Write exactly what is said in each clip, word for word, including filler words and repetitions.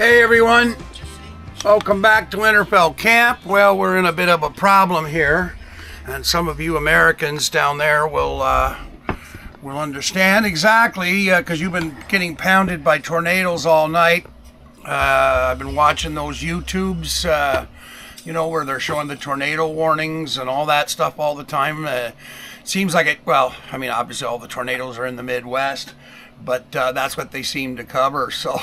Hey everyone, welcome back to Winterfell Camp. Well, we're in a bit of a problem here, and some of you Americans down there will uh, will understand exactly, because uh, you've been getting pounded by tornadoes all night. Uh, I've been watching those YouTubes, uh, you know, where they're showing the tornado warnings and all that stuff all the time. Uh, seems like it, well, I mean, obviously all the tornadoes are in the Midwest, but uh, that's what they seem to cover, so...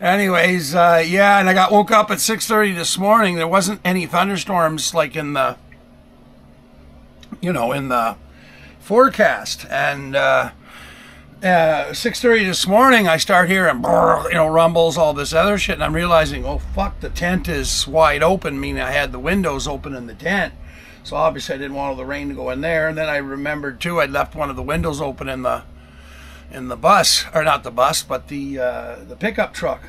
Anyways, uh, yeah, and I got woke up at six thirty this morning. There wasn't any thunderstorms like in the, you know, in the forecast. And uh, uh, six thirty this morning, I start hearing, you know, rumbles, all this other shit. And I'm realizing, oh, fuck, the tent is wide open, meaning I had the windows open in the tent. So obviously I didn't want all the rain to go in there. And then I remembered, too, I'd left one of the windows open in the in the bus, or not the bus, but the uh, the pickup truck.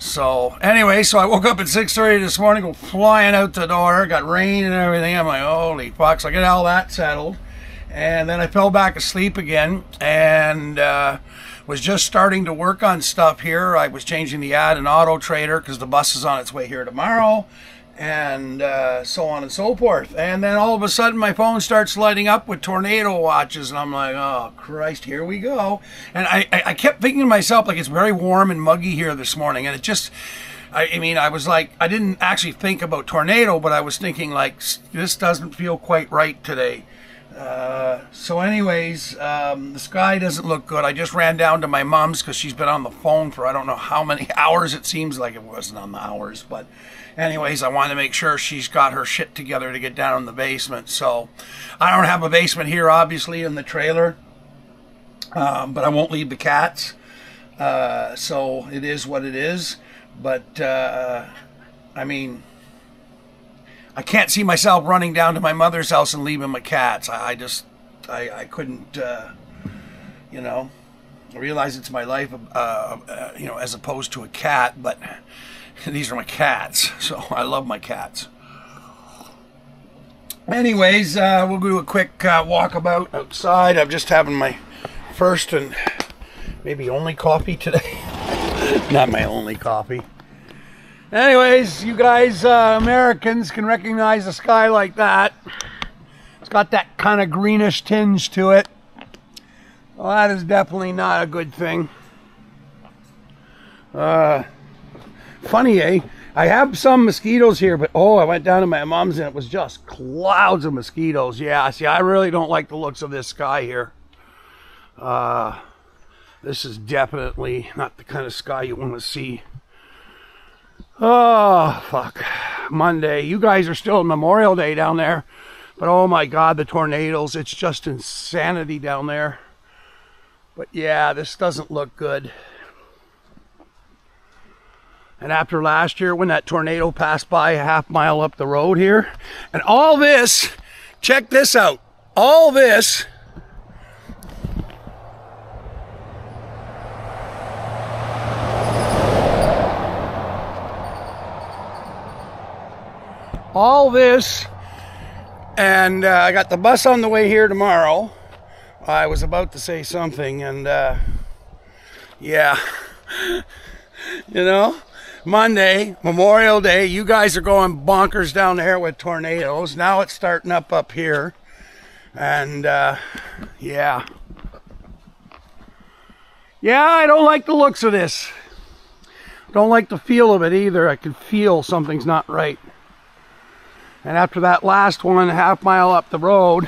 So anyway, so I woke up at six thirty this morning, go flying out the door, got rain and everything. I'm like, holy fuck. So I get all that settled, and then I fell back asleep again, and uh, was just starting to work on stuff here. I was changing the ad in Auto Trader because the bus is on its way here tomorrow, and uh, so on and so forth. And then all of a sudden my phone starts lighting up with tornado watches, and I'm like, oh Christ, here we go. And I, I, I kept thinking to myself, like, it's very warm and muggy here this morning, and it just, I, I mean, I was like, I didn't actually think about tornado, but I was thinking, like, this doesn't feel quite right today. Uh, so anyways, um, the sky doesn't look good. I just ran down to my mom's because she's been on the phone for I don't know how many hours. It seems like it wasn't on the hours, but anyways, I wanted to make sure she's got her shit together to get down in the basement. So I don't have a basement here, obviously, in the trailer, um, but I won't leave the cats. Uh, so it is what it is, but uh, I mean... I can't see myself running down to my mother's house and leaving my cats. I, I just, I, I couldn't, uh, you know, I realize it's my life, uh, uh, you know, as opposed to a cat, but these are my cats, so I love my cats. Anyways, uh, we'll do a quick uh, walkabout outside. I'm just having my first and maybe only coffee today. Not my only coffee. Anyways, you guys, uh, Americans can recognize a sky like that. It's got that kind of greenish tinge to it. Well, that is definitely not a good thing. Uh, funny, eh? I have some mosquitoes here, but oh, I went down to my mom's and it was just clouds of mosquitoes. Yeah, see, I really don't like the looks of this sky here. Uh, this is definitely not the kind of sky you want to see. Oh, fuck. Monday. You guys are still on Memorial Day down there. But oh my God, the tornadoes. It's just insanity down there. But yeah, this doesn't look good. And after last year, when that tornado passed by a half mile up the road here. And all this, check this out. All this... All this, and uh, I got the bus on the way here tomorrow. I was about to say something, and uh, yeah, you know, Monday, Memorial Day, you guys are going bonkers down there with tornadoes. Now it's starting up up here, and uh, yeah. Yeah, I don't like the looks of this. Don't like the feel of it either. I can feel something's not right. And after that last one, a half mile up the road,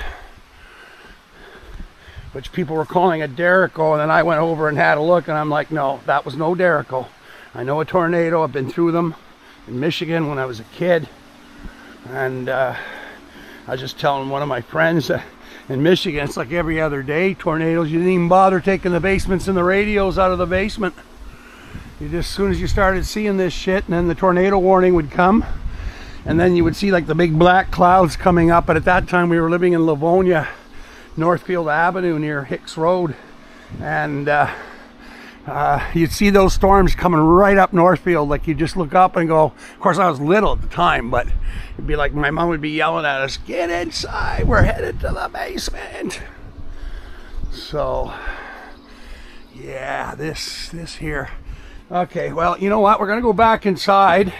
which people were calling a derrico, and then I went over and had a look, and I'm like, no, that was no derrico. I know a tornado. I've been through them in Michigan when I was a kid. And uh, I was just telling one of my friends that in Michigan, it's like every other day, tornadoes. You didn't even bother taking the basements and the radios out of the basement. You just, as soon as you started seeing this shit, and then the tornado warning would come, and then you would see like the big black clouds coming up. But at that time we were living in Livonia, Northfield Avenue near Hicks Road, and uh, uh, you'd see those storms coming right up Northfield. Like you just look up and go, of course I was little at the time, but it'd be like my mom would be yelling at us, get inside, we're headed to the basement. So yeah, this this here, Okay, well, you know what? We're gonna go back inside.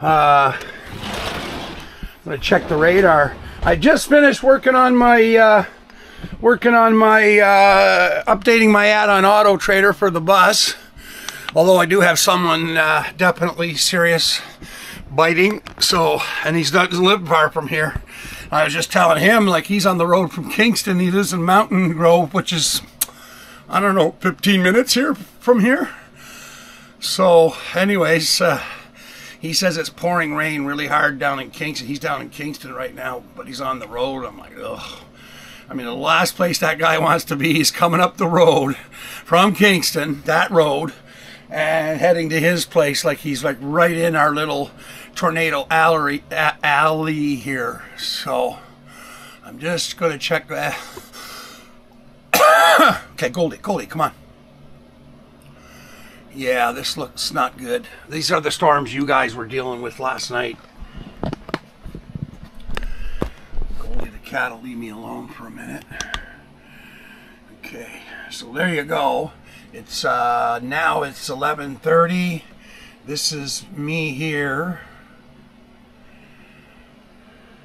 Uh, I'm gonna check the radar. I just finished working on my uh, working on my uh, updating my ad on Auto Trader for the bus. Although I do have someone uh, definitely serious biting, so and he doesn't live far from here. I was just telling him, like, he's on the road from Kingston. He lives in Mountain Grove, which is, I don't know, fifteen minutes here from here. So anyways, uh, he says it's pouring rain really hard down in Kingston. He's down in Kingston right now, but he's on the road. I'm like, ugh. I mean, the last place that guy wants to be is coming up the road from Kingston, that road, and heading to his place. Like, he's like right in our little tornado alley alley here. So I'm just gonna check that. Okay, Goldie, Goldie, come on. Yeah, this looks not good. These are the storms you guys were dealing with last night. Goldie, the cat will leave me alone for a minute. Okay, so there you go. It's uh, now it's eleven thirty. This is me here.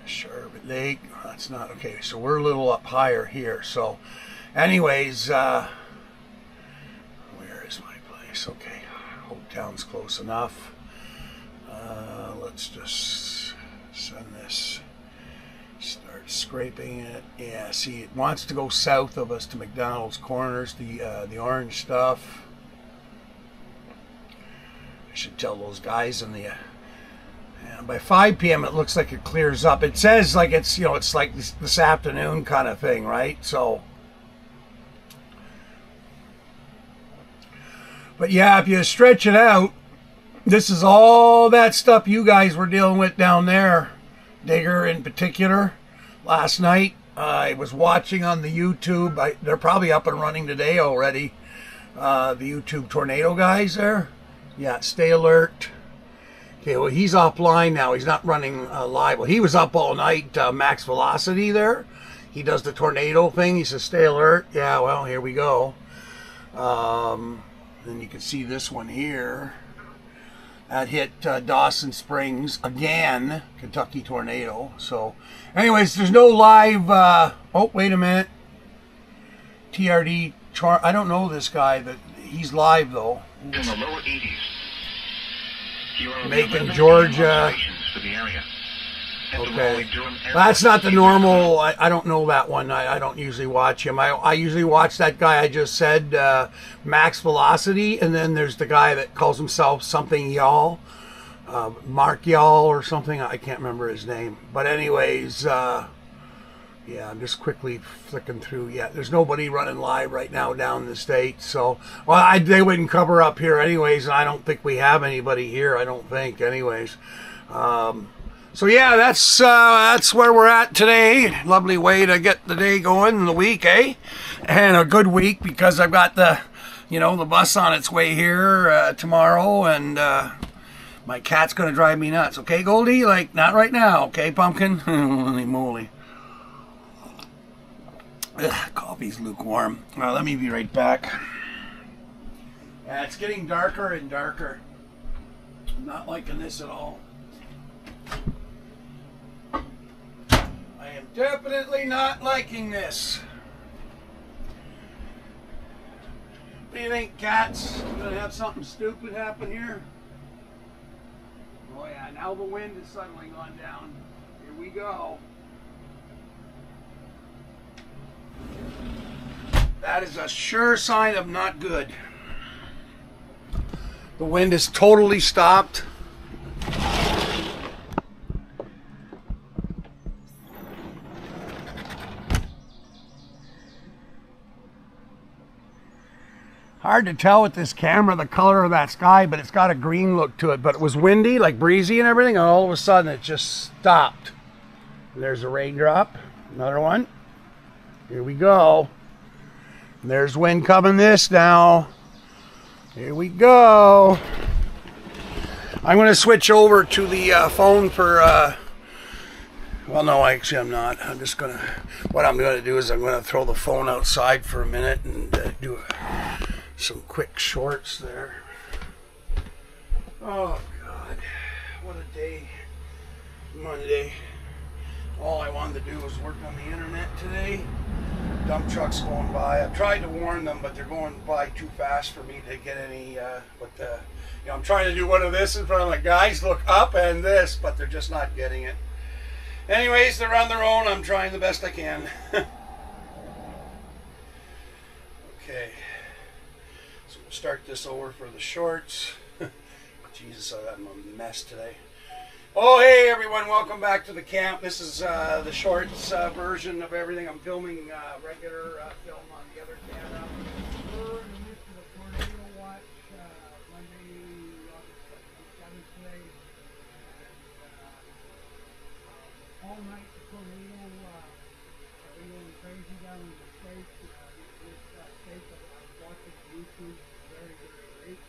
Sherburne Lake. That's not okay. So we're a little up higher here. So, anyways, uh, where is my place? Okay, Hope Town's close enough. Uh, let's just send this. Start scraping it. Yeah, see, it wants to go south of us to McDonald's corners, the uh, the orange stuff. I should tell those guys in the. Uh, yeah, by five P M it looks like it clears up. It says like it's you know it's like this, this afternoon kind of thing, right? So. But yeah, if you stretch it out, this is all that stuff you guys were dealing with down there. Digger in particular last night. uh, I was watching on the YouTube. I, they're probably up and running today already, uh, the YouTube tornado guys there. Yeah, stay alert. Okay, well, he's offline now. He's not running uh, live. Well, he was up all night. uh, Max Velocity there, he does the tornado thing. He says stay alert. Yeah, well, here we go. Um, then you can see this one here. That hit uh, Dawson Springs again, Kentucky tornado. So, anyways, there's no live. Uh, oh, wait a minute. T R D. Char I don't know this guy, but he's live though. In the lower eighties. Macon, Georgia. For the area. Okay, that's not the normal. I, I don't know that one. I, I don't usually watch him. I, I usually watch that guy I just said, uh, Max Velocity, and then there's the guy that calls himself something y'all, uh, Mark y'all or something. I can't remember his name. But anyways, uh, yeah, I'm just quickly flicking through. Yeah, there's nobody running live right now down in the state. So, well, I, they wouldn't cover up here anyways, and I don't think we have anybody here. I don't think anyways. Um, So yeah, that's uh, that's where we're at today. Lovely way to get the day going and the week, eh? And a good week because I've got the, you know, the bus on its way here uh, tomorrow, and uh, my cat's gonna drive me nuts. Okay, Goldie, like not right now. Okay, Pumpkin. Holy moly! Ugh, coffee's lukewarm. Well, let me be right back. Yeah, it's getting darker and darker. I'm not liking this at all. I am definitely not liking this. What do you think, cats? I'm gonna have something stupid happen here? Oh yeah, now the wind is suddenly gone down. Here we go. That is a sure sign of not good. The wind is totally stopped. Hard to tell with this camera the color of that sky, but it's got a green look to it. But it was windy, like breezy and everything, and all of a sudden it just stopped. There's a raindrop. Another one. Here we go. There's wind coming this now. Here we go. I'm going to switch over to the uh, phone for... Uh, well, no, actually I'm not. I'm just going to... What I'm going to do is I'm going to throw the phone outside for a minute and uh, do a... Some quick shorts there. Oh God, what a day. Monday. All I wanted to do was work on the internet today. Dump trucks going by. I've tried to warn them, but they're going by too fast for me to get any, uh, but the, you know, I'm trying to do one of this in front of the guys, look up and this, but they're just not getting it. Anyways, they're on their own. I'm trying the best I can. Okay. So we'll start this over for the shorts. Jesus, I'm a mess today. Oh, hey everyone, welcome back to the camp. This is uh, the shorts uh, version of everything. I'm filming uh, regular uh, film on the other camera. We're in the midst of the course. We're going to watch uh, Monday, August today. And, uh, all night the tornado, uh, tornado was crazy down in the States. Uh, this uh, state that I was watching YouTube very, very late.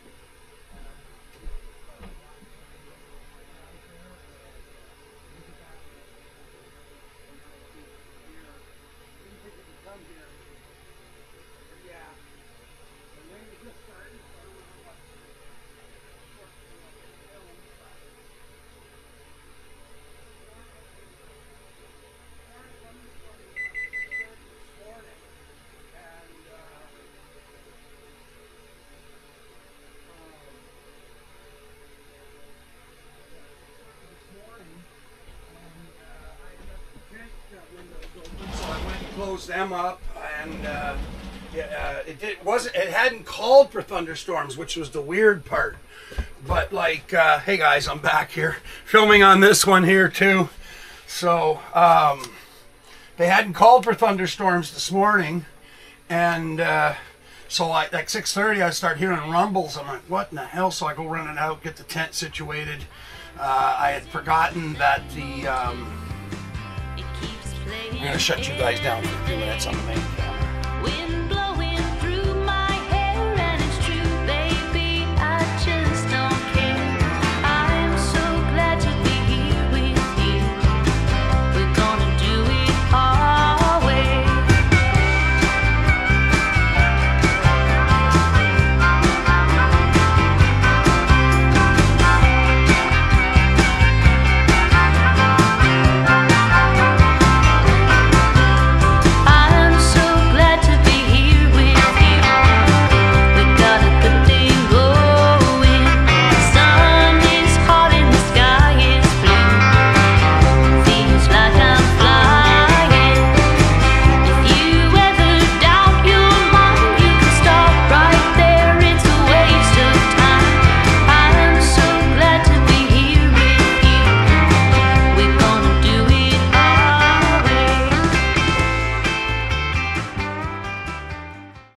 Them up, and uh, it, uh, it, it wasn't. It hadn't called for thunderstorms, which was the weird part. But like, uh, hey guys, I'm back here filming on this one here too. So um, they hadn't called for thunderstorms this morning, and uh, so I, like six thirty, I start hearing rumbles. I'm like, what in the hell? So I go running out, get the tent situated. Uh, I had forgotten that the. Um, I'm going to shut you guys down for a few minutes on the main.